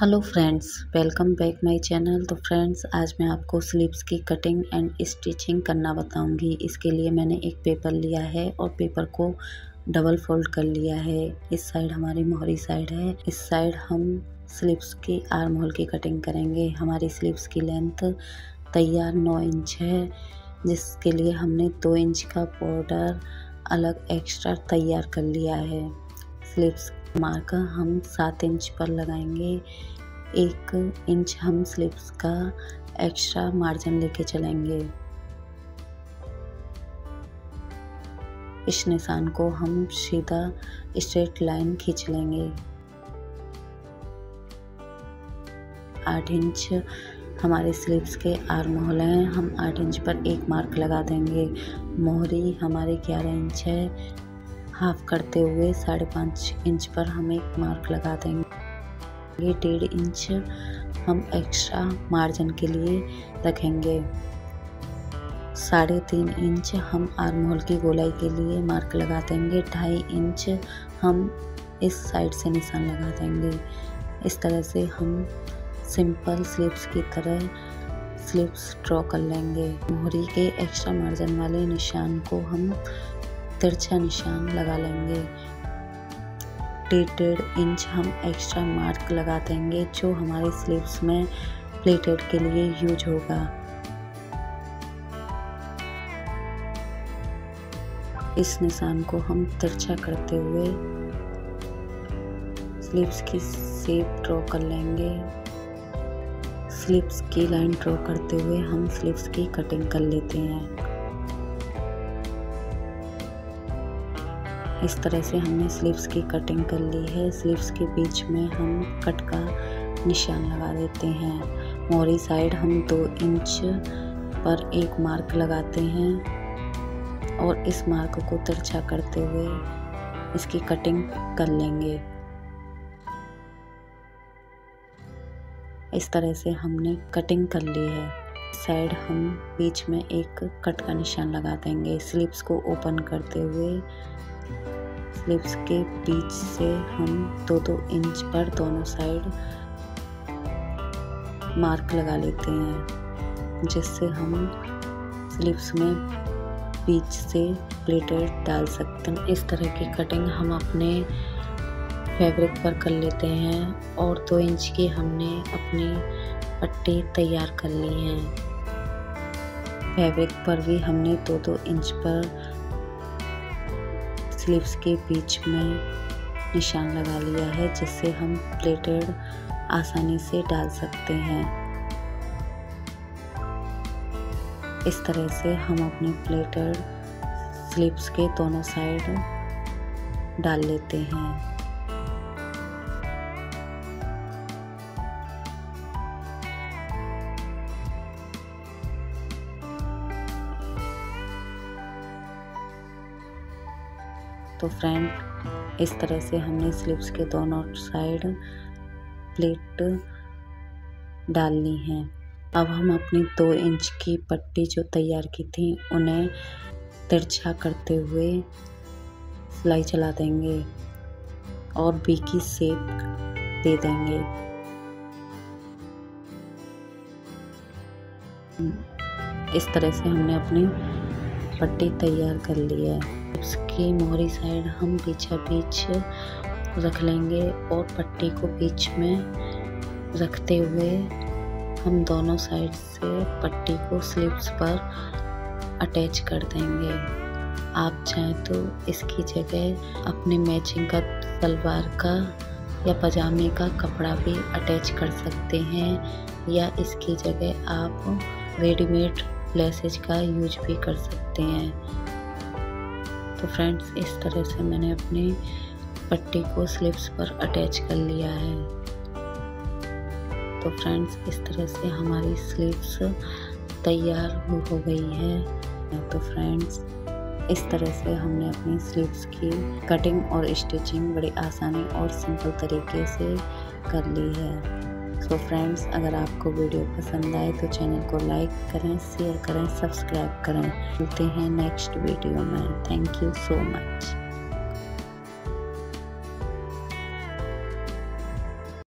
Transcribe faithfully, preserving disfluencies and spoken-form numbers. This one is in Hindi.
Hello friends, welcome back my channel. तो फ्रेंड्स, आज मैं आपको स्लीव्स की कटिंग एंड स्टिचिंग करना बताऊंगी। इसके लिए मैंने एक पेपर लिया है और पेपर को डबल फोल्ड कर लिया है। इस साइड हमारी मोहरी साइड है, इस साइड हम स्लीव्स की आर्म होल की कटिंग करेंगे। हमारी स्लीव्स की लेंथ तैयार नौ इंच है, जिसके लिए हमने दो इंच का बॉर्डर अलग एक्स्ट्रा तैयार कर लिया है। स्लीव्स मार्क हम सात इंच पर लगाएंगे। एक इंच हम स्लीव्स का एक्स्ट्रा मार्जिन लेके चलेंगे। इस निशान को हम सीधा स्ट्रेट लाइन खींच लेंगे। आठ इंच हमारे स्लीव्स के आर्म होल हैं, हम आठ इंच पर एक मार्क लगा देंगे। मोहरी हमारे ग्यारह इंच है, हाफ करते हुए साढ़े पाँच इंच पर हम एक मार्क लगा देंगे। ये डेढ़ इंच हम एक्स्ट्रा मार्जिन के लिए रखेंगे। साढ़े तीन इंच हम आर्म होल की गोलाई के लिए मार्क लगा देंगे। ढाई इंच हम इस साइड से निशान लगा देंगे। इस तरह से हम सिंपल स्लीव्स की तरह स्लीव्स ड्रॉ कर लेंगे। मोहरी के एक्स्ट्रा मार्जिन वाले निशान को हम तिरछा निशान लगा लेंगे। डेढ़ डेढ़ इंच हम एक्स्ट्रा मार्क लगा देंगे, जो हमारे स्लीव्स में प्लेटेड के लिए यूज होगा। इस निशान को हम तिरछा करते हुए स्लीव्स की शेप ड्रॉ कर लेंगे। स्लीव्स की लाइन ड्रॉ करते हुए हम स्लीव्स की कटिंग कर लेते हैं। इस तरह से हमने स्लीव्स की कटिंग कर ली है। स्लीव्स के बीच में हम कट का निशान लगा देते हैं। मोहरी साइड हम दो इंच पर एक मार्क लगाते हैं और इस मार्क को तिरछा करते हुए इसकी कटिंग कर लेंगे। इस तरह से हमने कटिंग कर ली है। साइड हम बीच में एक कट का निशान लगा देंगे। स्लीव्स को ओपन करते हुए स्लीव्स के बीच से हम दो दो इंच पर दोनों साइड मार्क लगा लेते हैं, जिससे हम स्लीव्स में बीच से प्लेटेड डाल सकते हैं। इस तरह की कटिंग हम अपने फैब्रिक पर कर लेते हैं और दो इंच की हमने अपनी पट्टी तैयार कर ली है। फैब्रिक पर भी हमने दो दो इंच पर स्लीव्स के बीच में निशान लगा लिया है, जिससे हम प्लेटेड आसानी से डाल सकते हैं। इस तरह से हम अपने प्लेटेड स्लीव्स के दोनों साइड डाल लेते हैं। तो फ्रेंड, इस तरह से हमने स्लीव्स के दोनों साइड प्लेट डाल ली हैं। अब हम अपनी दो इंच की पट्टी जो तैयार की थी, उन्हें तिरछा करते हुए सिलाई चला देंगे और बी की शेप दे देंगे। इस तरह से हमने अपनी पट्टी तैयार कर ली है। उसकी मोहरी साइड हम बीचा बीच रख लेंगे और पट्टी को बीच में रखते हुए हम दोनों साइड से पट्टी को स्लीव्स पर अटैच कर देंगे। आप चाहें तो इसकी जगह अपने मैचिंग का सलवार का या पजामे का कपड़ा भी अटैच कर सकते हैं, या इसकी जगह आप रेडीमेड लेसेज का यूज भी कर सकते हैं। तो फ्रेंड्स, इस तरह से मैंने अपनी पट्टी को स्लीव्स पर अटैच कर लिया है। तो फ्रेंड्स, इस तरह से हमारी स्लीव्स तैयार हो गई है। तो फ्रेंड्स, इस तरह से हमने अपनी स्लीव्स की कटिंग और स्टिचिंग बड़ी आसानी और सिंपल तरीके से कर ली है। तो फ्रेंड्स, अगर आपको वीडियो पसंद आए तो चैनल को लाइक करें, शेयर करें, सब्सक्राइब करें। मिलते हैं नेक्स्ट वीडियो में। Thank you so much.